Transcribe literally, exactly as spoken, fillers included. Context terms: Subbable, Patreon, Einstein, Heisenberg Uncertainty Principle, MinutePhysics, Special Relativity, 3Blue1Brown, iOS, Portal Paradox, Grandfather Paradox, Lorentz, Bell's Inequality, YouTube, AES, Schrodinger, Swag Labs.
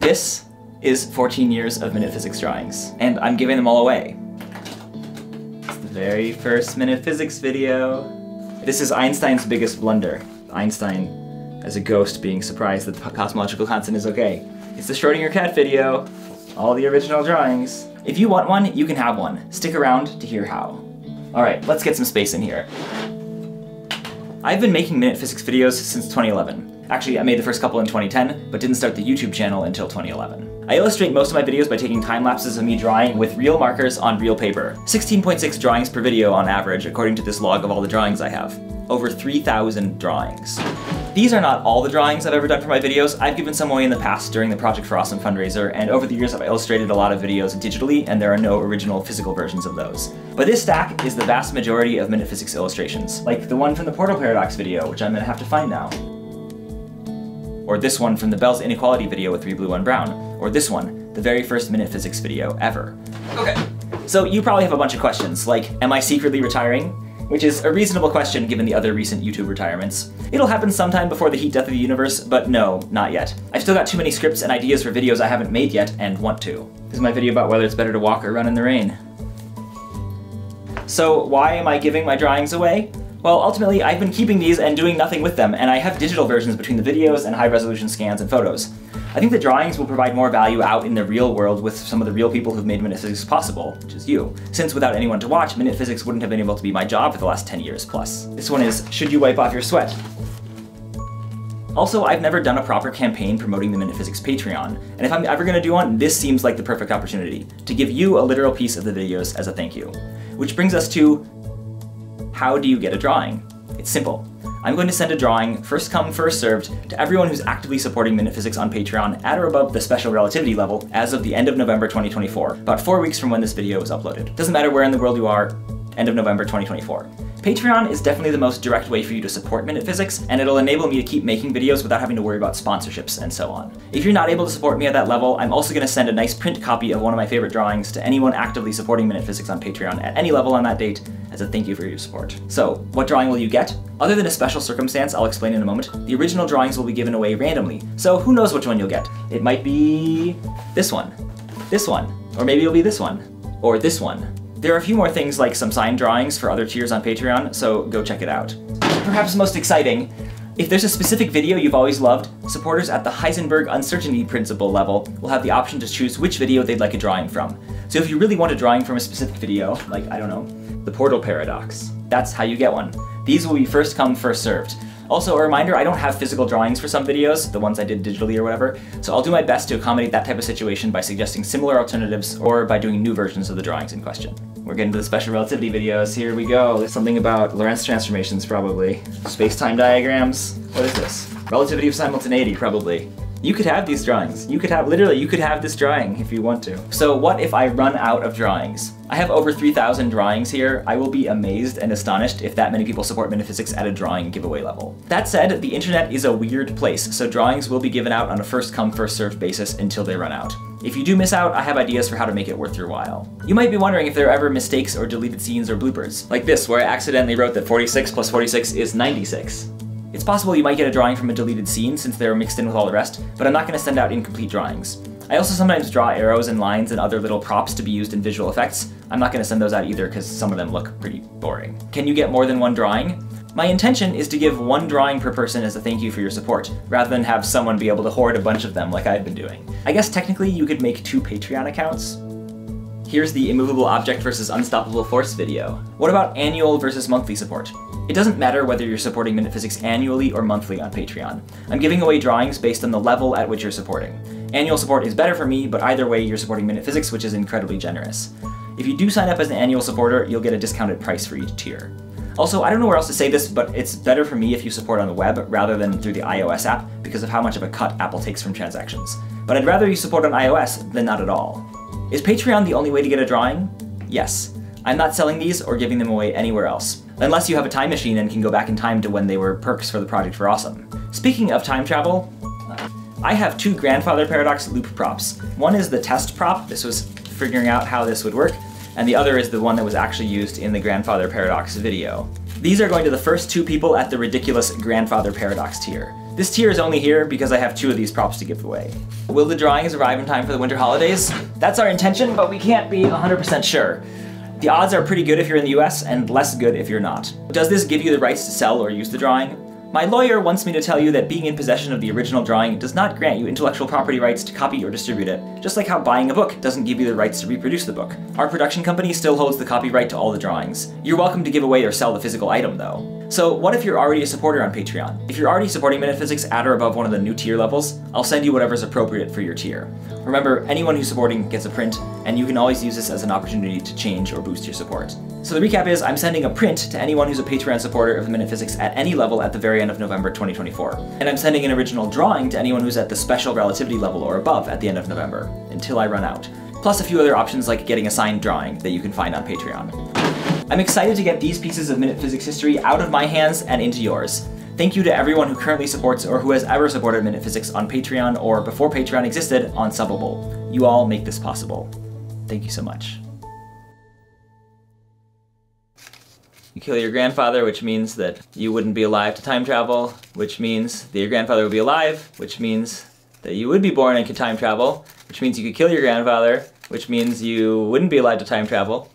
This is fourteen years of MinutePhysics drawings, and I'm giving them all away. It's the very first MinutePhysics video. This is Einstein's biggest blunder. Einstein as a ghost being surprised that the cosmological constant is okay. It's the Schrodinger cat video, all the original drawings. If you want one, you can have one. Stick around to hear how. All right, let's get some space in here. I've been making MinutePhysics videos since twenty eleven. Actually, I made the first couple in twenty ten, but didn't start the YouTube channel until twenty eleven. I illustrate most of my videos by taking time lapses of me drawing with real markers on real paper. sixteen point six drawings per video on average, according to this log of all the drawings I have. Over three thousand drawings. These are not all the drawings I've ever done for my videos. I've given some away in the past during the Project for Awesome fundraiser, and over the years I've illustrated a lot of videos digitally, and there are no original physical versions of those. But this stack is the vast majority of MinutePhysics illustrations, like the one from the Portal Paradox video, which I'm gonna have to find now. Or this one from the Bell's Inequality video with three blue one brown. Or this one, the very first MinutePhysics video ever. Okay, so you probably have a bunch of questions, like, am I secretly retiring? Which is a reasonable question given the other recent YouTube retirements. It'll happen sometime before the heat death of the universe, but no, not yet. I've still got too many scripts and ideas for videos I haven't made yet and want to. This is my video about whether it's better to walk or run in the rain. So why am I giving my drawings away? Well, ultimately, I've been keeping these and doing nothing with them, and I have digital versions between the videos and high-resolution scans and photos. I think the drawings will provide more value out in the real world with some of the real people who've made MinutePhysics possible, which is you. Since without anyone to watch, MinutePhysics wouldn't have been able to be my job for the last ten years plus. This one is, should you wipe off your sweat? Also, I've never done a proper campaign promoting the MinutePhysics Patreon, and if I'm ever gonna do one, this seems like the perfect opportunity to give you a literal piece of the videos as a thank you. Which brings us to, how do you get a drawing? It's simple. I'm going to send a drawing, first come, first served, to everyone who's actively supporting MinutePhysics on Patreon at or above the Special Relativity level as of the end of November twenty twenty-four, about four weeks from when this video is uploaded. Doesn't matter where in the world you are, end of November twenty twenty-four. Patreon is definitely the most direct way for you to support MinutePhysics, and it'll enable me to keep making videos without having to worry about sponsorships and so on. If you're not able to support me at that level, I'm also going to send a nice print copy of one of my favorite drawings to anyone actively supporting MinutePhysics on Patreon at any level on that date as a thank you for your support. So, what drawing will you get? Other than a special circumstance I'll explain in a moment, the original drawings will be given away randomly, so who knows which one you'll get. It might be this one, this one, or maybe it'll be this one, or this one. There are a few more things like some signed drawings for other tiers on Patreon, so go check it out. Perhaps most exciting, if there's a specific video you've always loved, supporters at the Heisenberg Uncertainty Principle level will have the option to choose which video they'd like a drawing from. So if you really want a drawing from a specific video, like, I don't know, the Portal Paradox, that's how you get one. These will be first come, first served. Also, a reminder, I don't have physical drawings for some videos, the ones I did digitally or whatever, so I'll do my best to accommodate that type of situation by suggesting similar alternatives or by doing new versions of the drawings in question. We're getting to the special relativity videos, here we go. There's something about Lorentz transformations, probably. Space-time diagrams, what is this? Relativity of simultaneity, probably. You could have these drawings. You could have, literally, you could have this drawing if you want to. So what if I run out of drawings? I have over three thousand drawings here. I will be amazed and astonished if that many people support MinutePhysics at a drawing giveaway level. That said, the internet is a weird place, so drawings will be given out on a first come, first served basis until they run out. If you do miss out, I have ideas for how to make it worth your while. You might be wondering if there are ever mistakes or deleted scenes or bloopers, like this, where I accidentally wrote that forty-six plus forty-six is ninety-six. It's possible you might get a drawing from a deleted scene since they're mixed in with all the rest, but I'm not going to send out incomplete drawings. I also sometimes draw arrows and lines and other little props to be used in visual effects. I'm not going to send those out either because some of them look pretty boring. Can you get more than one drawing? My intention is to give one drawing per person as a thank you for your support, rather than have someone be able to hoard a bunch of them like I've been doing. I guess technically you could make two Patreon accounts. Here's the immovable object versus unstoppable force video. What about annual versus monthly support? It doesn't matter whether you're supporting MinutePhysics annually or monthly on Patreon. I'm giving away drawings based on the level at which you're supporting. Annual support is better for me, but either way, you're supporting MinutePhysics, which is incredibly generous. If you do sign up as an annual supporter, you'll get a discounted price for each tier. Also, I don't know where else to say this, but it's better for me if you support on the web rather than through the iOS app because of how much of a cut Apple takes from transactions. But I'd rather you support on iOS than not at all. Is Patreon the only way to get a drawing? Yes. I'm not selling these or giving them away anywhere else. Unless you have a time machine and can go back in time to when they were perks for the Project for Awesome. Speaking of time travel, I have two Grandfather Paradox loop props. One is the test prop, this was figuring out how this would work, and the other is the one that was actually used in the Grandfather Paradox video. These are going to the first two people at the ridiculous Grandfather Paradox tier. This tier is only here because I have two of these props to give away. Will the drawings arrive in time for the winter holidays? That's our intention, but we can't be one hundred percent sure. The odds are pretty good if you're in the U S and less good if you're not. Does this give you the rights to sell or use the drawing? My lawyer wants me to tell you that being in possession of the original drawing does not grant you intellectual property rights to copy or distribute it, just like how buying a book doesn't give you the rights to reproduce the book. Our production company still holds the copyright to all the drawings. You're welcome to give away or sell the physical item, though. So what if you're already a supporter on Patreon? If you're already supporting MinutePhysics at or above one of the new tier levels, I'll send you whatever's appropriate for your tier. Remember, anyone who's supporting gets a print, and you can always use this as an opportunity to change or boost your support. So the recap is, I'm sending a print to anyone who's a Patreon supporter of MinutePhysics at any level at the very end of November twenty twenty-four. And I'm sending an original drawing to anyone who's at the Special Relativity level or above at the end of November, until I run out. Plus a few other options like getting a signed drawing that you can find on Patreon. I'm excited to get these pieces of MinutePhysics history out of my hands and into yours. Thank you to everyone who currently supports or who has ever supported MinutePhysics on Patreon or before Patreon existed on Subbable. You all make this possible. Thank you so much. You kill your grandfather, which means that you wouldn't be alive to time travel, which means that your grandfather would be alive, which means that you would be born and could time travel, which means you could kill your grandfather, which means you wouldn't be allowed to time travel.